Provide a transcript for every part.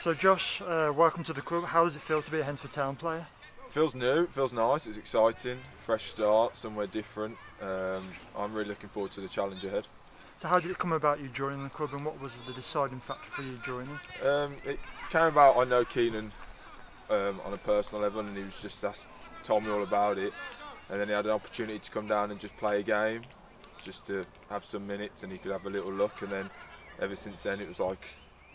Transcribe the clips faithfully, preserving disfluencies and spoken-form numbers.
So Josh, uh, welcome to the club. How does it feel to be a Hensford Town player? It feels new, it feels nice, it's exciting, fresh start, somewhere different. Um, I'm really looking forward to the challenge ahead. So how did it come about you joining the club, and what was the deciding factor for you joining? Um, it came about, I know Keenan um, on a personal level, and he was just asked, told me all about it, and then he had an opportunity to come down and just play a game, just to have some minutes and he could have a little look, and then ever since then it was like,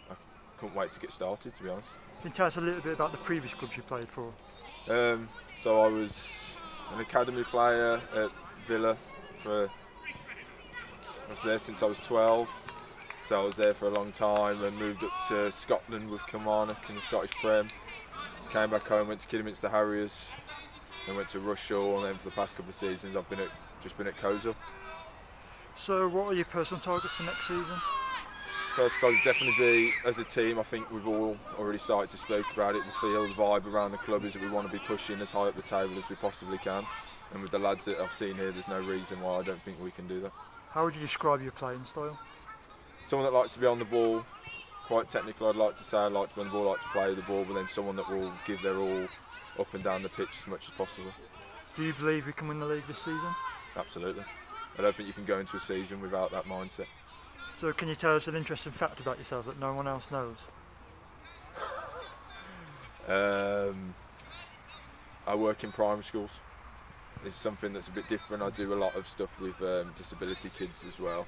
I couldn't wait to get started, to be honest. Can you tell us a little bit about the previous clubs you played for? Um, so I was an academy player at Villa for, I was there since I was twelve, so I was there for a long time, and moved up to Scotland with Kilmarnock in the Scottish Prem, came back home, went to Kidderminster Harriers, then went to Rushall, and then for the past couple of seasons I've been at, just been at Cozel. So what are your personal targets for next season? Personal target would definitely be, as a team, I think we've all already started to speak about it, the feel, the vibe around the club is that we want to be pushing as high up the table as we possibly can, and with the lads that I've seen here there's no reason why I don't think we can do that. How would you describe your playing style? Someone that likes to be on the ball, quite technical I'd like to say, I like to win the ball, I like to play the ball, but then someone that will give their all up and down the pitch as much as possible. Do you believe we can win the league this season? Absolutely. I don't think you can go into a season without that mindset. So can you tell us an interesting fact about yourself that no one else knows? um, I work in primary schools. It's something that's a bit different. I do a lot of stuff with um, disability kids as well.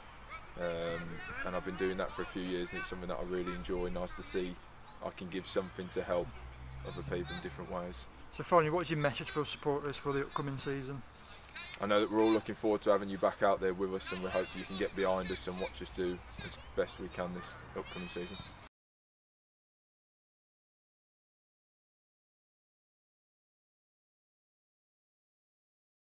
Um, and I've been doing that for a few years, and it's something that I really enjoy. Nice to see I can give something to help other people in different ways. So finally, what's your message for supporters for the upcoming season? I know that we're all looking forward to having you back out there with us, and we hope you can get behind us and watch us do as best we can this upcoming season.